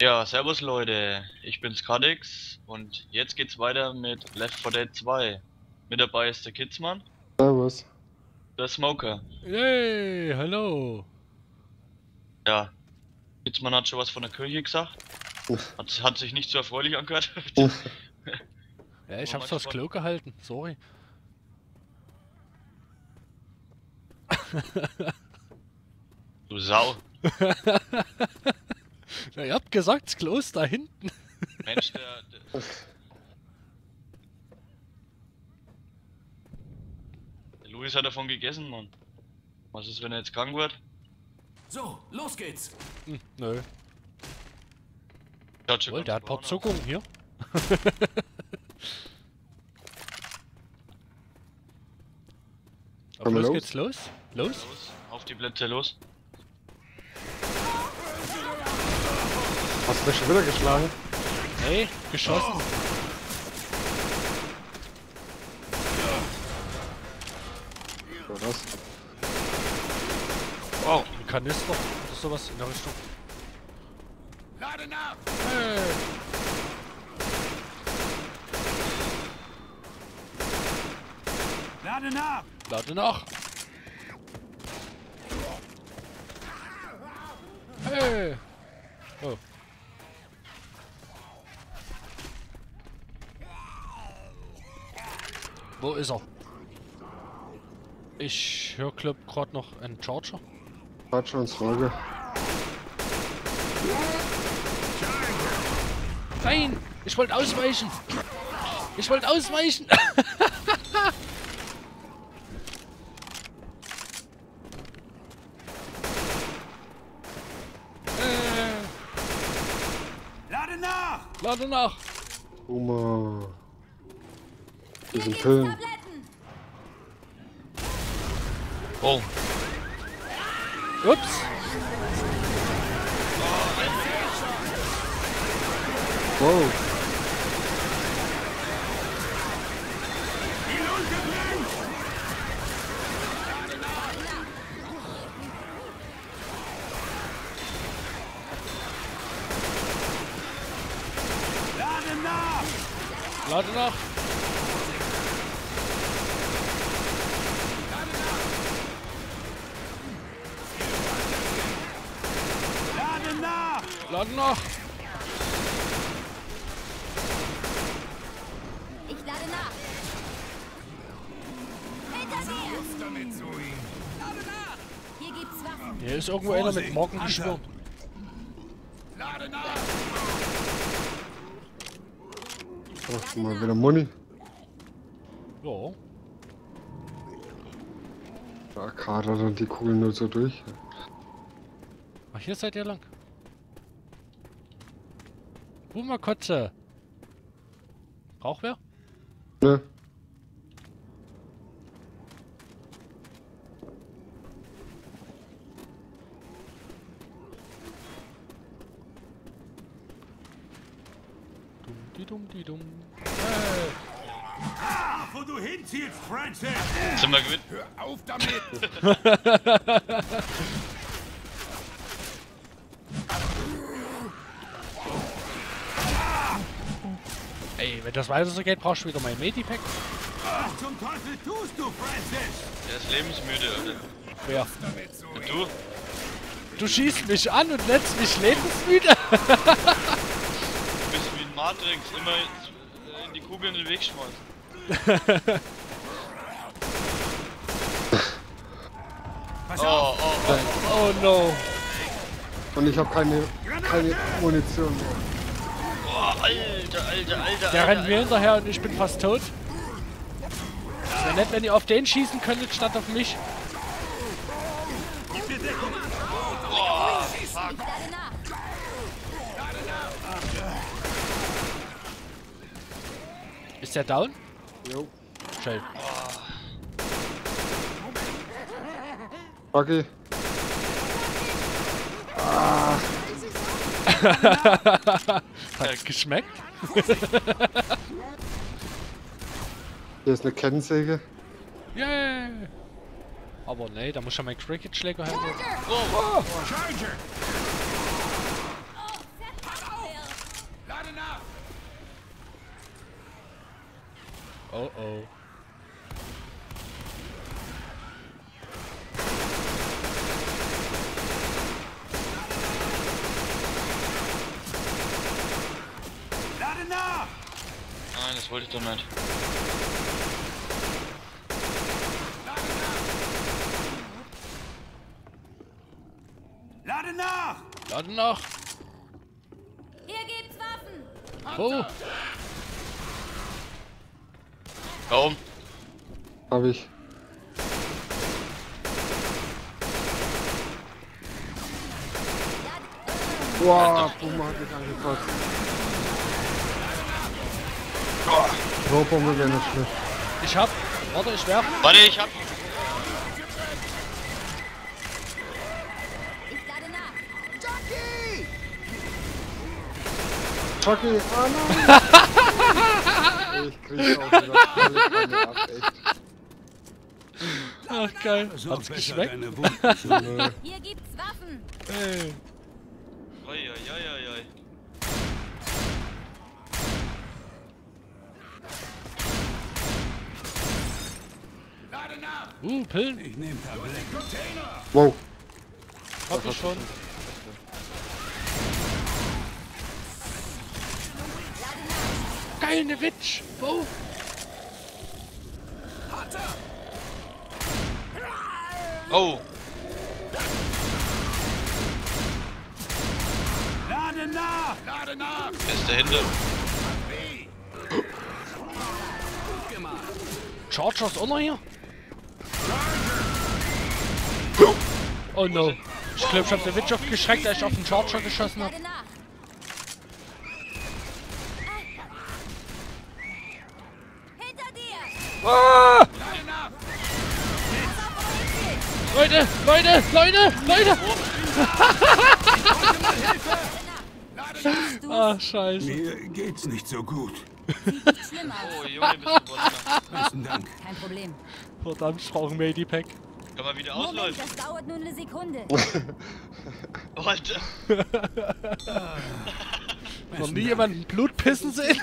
Ja, servus Leute, ich bin's Cadix und jetzt geht's weiter mit Left 4 Dead2. Mit dabei ist der Kitzmann. Servus. Der Smoker. Yay, hallo. Ja, Kitzmann hat schon was von der Kirche gesagt. Hat sich nicht so erfreulich angehört. Ja, ich hab's aufs Klo gehalten, sorry. Du Sau. Na, ihr habt gesagt, das Klo ist da hinten. Mensch, der Luis hat davon gegessen, Mann. Was ist, wenn er jetzt krank wird? So, los geht's! Hm, nö. Wohl, der hat ein paar Zuckungen hier. Aber los geht's, los? Los? Auf die Plätze, los! Hast du mich schon wieder geschlagen? Nee, geschossen. Oh. So, was? Wow, ein Kanister. Das ist sowas in der Richtung. Laden ab! Hey. Laden ab! Laden ab! Hey! Oh. Wo ist er? Ich höre gerade noch einen Charger. Charger und Smoker. Nein! Ich wollte ausweichen! Ich wollte ausweichen! Lade nach! Lade nach! Boomer! Diesen Film. Oh. Ups. Wow. Lade nach! Lade nach! Laden nach! Ich lade nach! Hinter dir! Lade nach! Hier gibt's Waffen! Hier ist irgendwo einer mit Morgengeschwür. Lade nach! Brauchst du mal wieder Money? Ja. Da kadert dann die Kugeln nur so durch. Ach, hier seid ihr lang. Boomer Kotze! Braucht wer? Ne. Dumm. Hey. Ah, wo du hinziehst, Francis! Sind wir gewinnt? Hör auf damit! Ey, wenn das weiter so geht, brauchst du wieder mein Medipack. Was zum Teufel tust du, Francis? Der ist lebensmüde, oder? Wer? Du? Du schießt mich an und lässt mich lebensmüde? Du bist wie ein Matrix, immer in die Kugel in den Weg schmeißen. Oh no. Und ich hab keine Munition mehr. Alter. Der rennt mir hinterher und ich bin fast tot. Es wäre nett, wenn ihr auf den schießen könntet, statt auf mich. Oh, fuck. Ist der down? Jo. Schön. Okay. Ah. Hat's geschmeckt? Hier ist eine Kettensäge. Yay! Aber nee, da muss ich ja meinen Cricket-Schläger halten. Oh, Charger! Oh oh. Nein, das wollte ich doch nicht. Lade nach! Lade nach! Hier gibt's Waffen! Oh! Kaum! Hab ich. Boah, Boomer hat mich angekotzt. So, Boomer wäre nicht schlecht. Ich hab. Warte, ich werf. Warte, ich hab. Jockey! Ah nein! Ich krieg auch wieder volle Kanne ab, echt. Ach geil. Hat's geschmeckt? Hier gibt's Waffen! Ey! Oi, oi, oi, oi. Pillen! Ich nehm Tabletten. Wow! Hab ich schon. Geile Witch! Wow! Oh! Lade nach! Lade nach! Beste Hände! Charger ist auch noch hier? Oh no! Ich glaube, ich hab den Witch aufgeschreckt, als ich auf den Charger geschossen habe. Ah! Leute, Leute, Leute, Leute! Ah, scheiße. Mir geht's nicht so gut. Sieht nicht schlimm aus. Oh, Junge, bist du wohl. Besten Dank. Kein Problem. Verdammt, ich brauche ein Medipack. Kann man wieder ausläufen. Das dauert nur eine Sekunde. Alter. Noch nie jemanden Blut pissen sehen?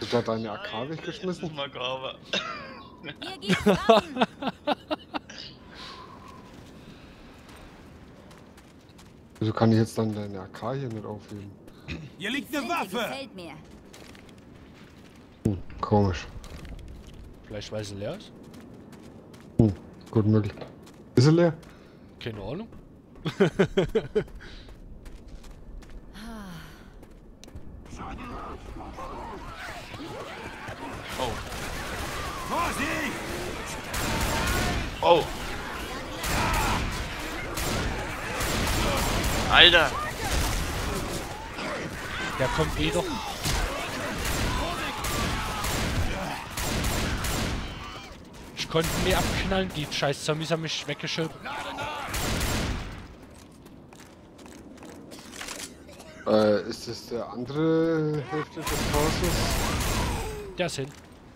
Du hast deine AK weggeschmissen? Wieso kann ich jetzt dann deine AK hier mit aufheben? Hier liegt eine Waffe! Komisch. Vielleicht weil sie leer ist? Gut möglich. Ist sie leer? Keine Ahnung. Oh. Vorsicht! Oh. Alter. Der kommt eh doch. Ich konnte mir abknallen, die scheiß Zombies haben mich weggeschoben. Ist das der andere Hälfte des Hauses? Der ist hin.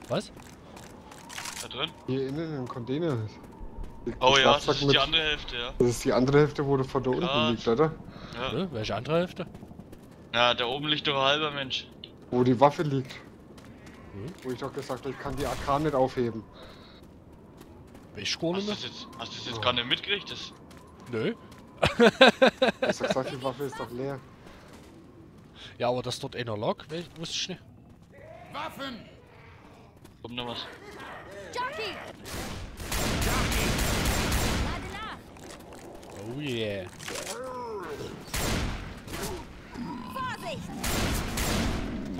Was? Da drin? Hier innen im Container. Oh ja, das ist die andere Hälfte, ja. Das ist die andere Hälfte, wo du von da unten liegt, oder? Ja. Ja, welche andere Hälfte? Na, da oben liegt doch ein halber Mensch. Wo die Waffe liegt. Hm? Wo ich doch gesagt habe, ich kann die AK nicht aufheben. Welche Kohle mehr? Hast du das jetzt gar nicht mitgekriegt? Das... Nö. Hast du gesagt, die Waffe ist doch leer. Ja, aber das ist dort einer Log, wusste ich nicht. Waffen! Kommt noch was. Jockey! Jockey! Oh yeah! Vorsicht!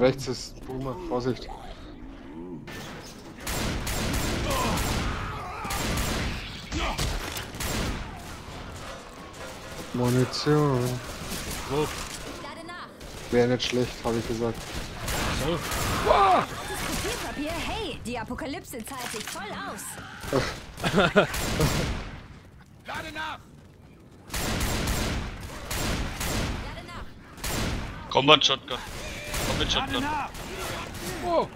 Rechts ist Boomer, Vorsicht! Munition! Oh. Wäre nicht schlecht, habe ich gesagt. So. Wow. Das Kopierpapier, hey, die Apokalypse zahlt sich voll aus. Lade nach! Komm mit Shotgun. Komm mit Shotgun. Oh.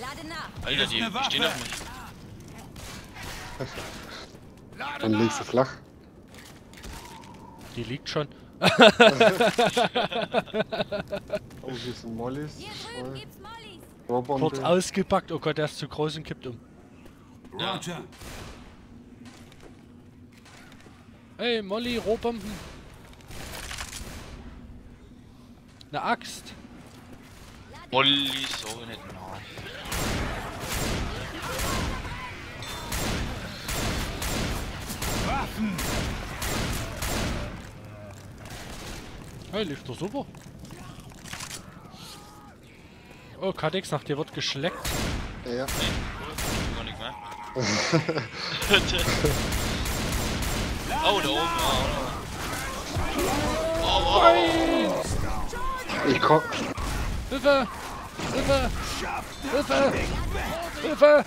Lade nach. Alter, die stehen auf mich. Dann legst du flach. Die liegt schon. Oh, hier sind Mollys. Kurz ausgepackt. Oh Gott, der ist zu groß und kippt um. Ja. Hey, Molly, Rohbomben. Eine Axt. Molly, so nicht. Waffen! Hey, lief doch super. Oh, Cadix, nach dir wird geschleckt. Ja. Oh, da oben. Oh, wow. Ich komm. Hilfe! Hilfe! Hilfe! Hilfe!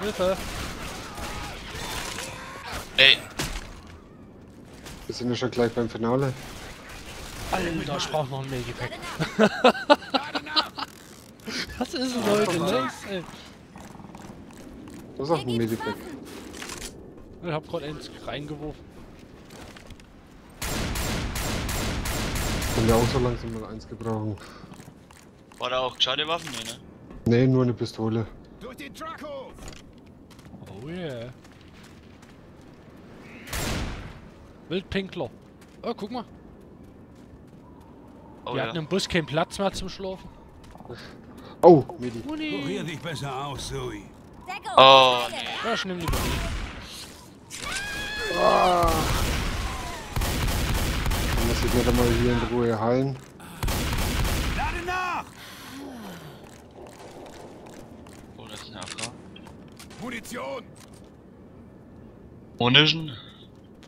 Hilfe! Ey! Wir sind ja schon gleich beim Finale. Alter, ich brauch noch ein Mägepack. Was ist denn heute los, ey? Das ist auch ein Mägepack. Ich hab gerade eins reingeworfen. Können wir auch so langsam mal eins gebrauchen. War da auch gescheite Waffen hier, ne? Ne, nur eine Pistole. Durch den Truck hoch! Oh yeah. Wildpinkler. Oh, guck mal. Oh, wir hatten im Bus keinen Platz mehr zum Schlafen. Oh, Medi. Kurier dich besser aus, Zoe. Oh, nee. Ja, ich nehm lieber die. Oh. Dann muss ich mir mal hier in Ruhe heilen. Lade nach! Oh, das ist eine AK. Munition! Munition?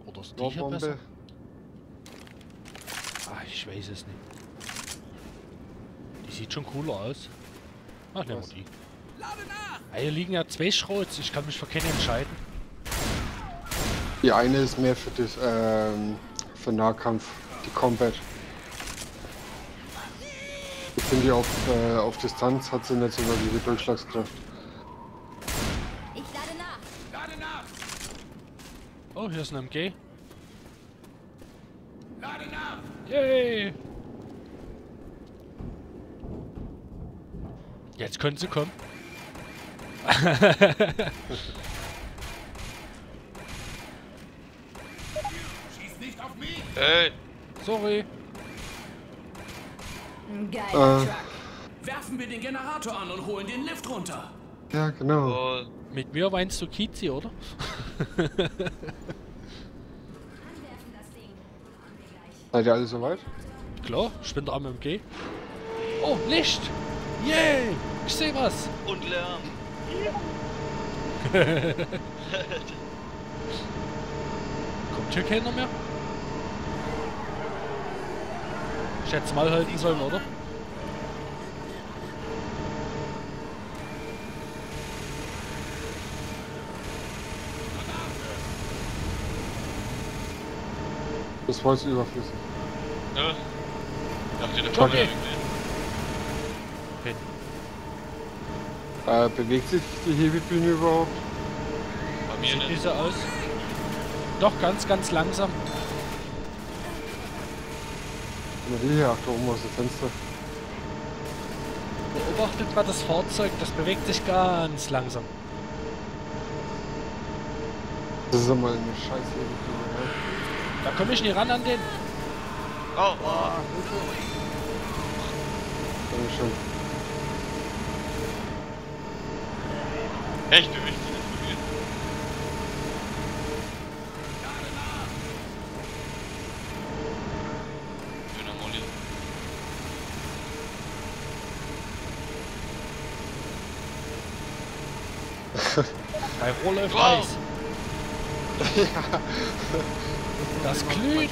Oder ist die hier besser? Ah, ich weiß es nicht. Die sieht schon cooler aus. Ach, nehmen wir die. Lade nach! Ah, hier liegen ja zwei Schrotz. Ich kann mich für keine entscheiden. Die eine ist mehr für das, für Nahkampf, die Combat. Ich finde die auf Distanz hat sie nicht so diese Durchschlagskraft. Ich lade nach! Lade nach! Oh, hier ist ein MG. Lade nach! Yay! Jetzt können sie kommen. Ey! Sorry! Geiler Truck! Werfen wir den Generator an und holen den Lift runter! Ja, genau. Mit mir meinst du Kizi, oder? Seid ihr alle soweit? Klar, ich bin der AMG. Oh, Licht! Yay! Yeah. Ich seh was! Und Lärm! Yeah. Kommt hier keiner mehr? Ich hätte mal halten sollen, oder? Das war jetzt überflüssig. Ja. Habt ihr eine Jockey gesehen? Okay. Bewegt sich die Hebebühne überhaupt? Bei mir nicht. Sieht diese aus? Doch, ganz, ganz langsam. Die hier, da oben aus dem Fenster. Beobachtet mal das Fahrzeug, das bewegt sich ganz langsam. Das ist einmal eine scheiß Hebebühne. Da komme ich nie ran an den. Oh, oh. Dankeschön. Echt bewegt sich das probieren. Bei Rolle weiß. Ja. Das glüht.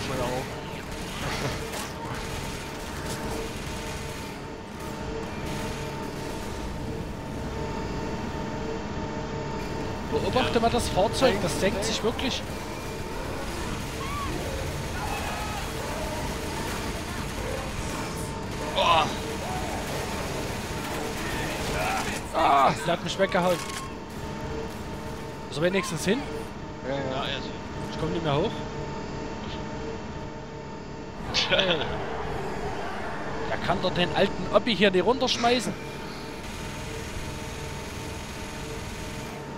Beobachte mal das Fahrzeug, das senkt sich wirklich. Oh. Ah, der hat mich weggehauen. Also wenigstens hin? Ja, ja. Ich komme nicht mehr hoch. Der kann doch den alten Oppi hier nicht runterschmeißen.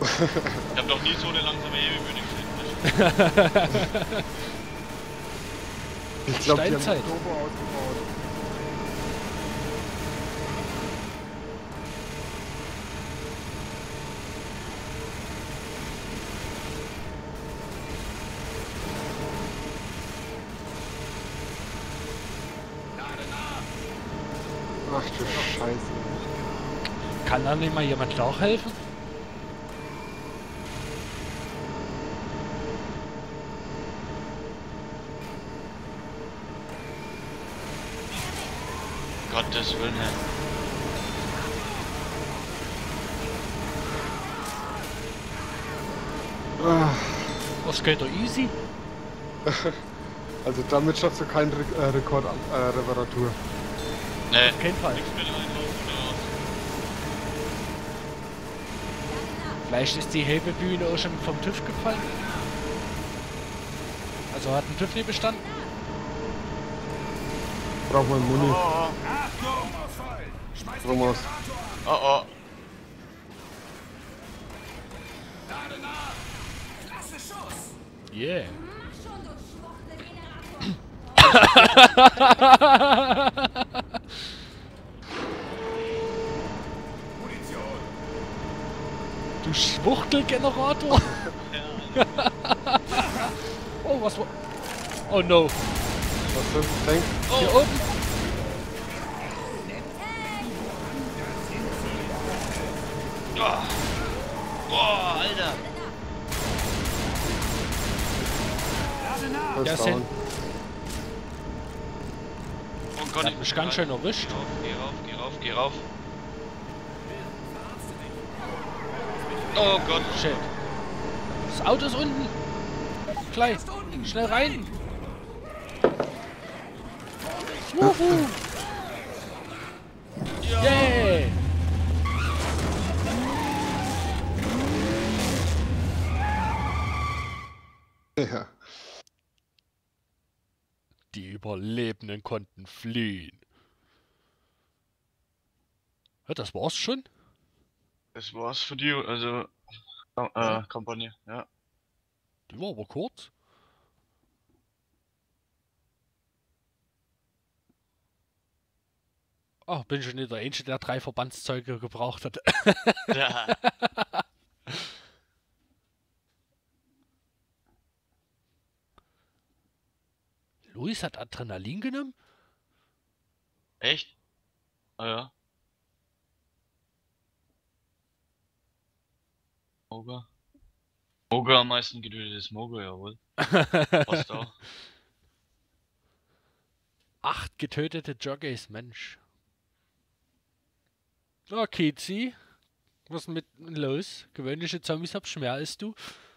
Ich hab doch nie so eine langsame Hebebühne gesehen. Ich glaube, die haben Turbo ausgebaut. Ach du Scheiße. Kann da nicht mal jemand nachhelfen? Gottes Willen. Was geht doch easy? Also damit schaffst du keinen Rekord an Reparatur. Nee, auf keinen Fall. Vielleicht ist die Hebebühne auch schon vom TÜV gefallen. Also hat ein TÜV nie bestanden. Braucht man Muni. Oh, oh. Oh, oh. Yeah. Du Schwuchtelgenerator! Oh, was war. Oh no! Was denn? Denk. Oh. Hier oben! Boah, oh, Alter! Das ja, ist hin. Oh Gott, ich bin ganz schön erwischt. Geh rauf, geh rauf, geh rauf. Oh Gott, shit. Das Auto ist unten. Gleich, schnell rein. Wuhu. Yay. Ja. Die Überlebenden konnten fliehen. Ja, das war's schon? Das war's für die, also Kampagne, ja. Die war aber kurz. Ach, bin schon nicht der Einzige, der 3 Verbandszeuge gebraucht hat. Ja. Luis hat Adrenalin genommen? Echt? Ah ja. Smoker. Smoker am meisten getötet ist Smoker, jawohl. Passt auch. 8 getötete Jockeys, Mensch. Oh, Kitzi. Was ist mit los? Gewöhnliche Zombies hab mehr als du.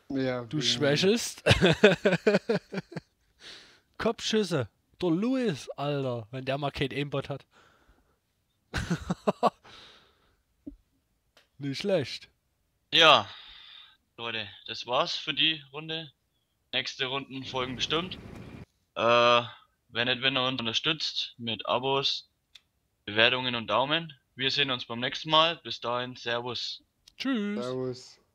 Ja, du schwächelst. Kopfschüsse. Der Luis, Alter. Wenn der mal kein Aimbot hat. Nicht schlecht. Ja. Leute, das war's für die Runde. Nächste Runden folgen bestimmt. Wenn ihr uns unterstützt mit Abos, Bewertungen und Daumen. Wir sehen uns beim nächsten Mal. Bis dahin, Servus. Tschüss. Servus.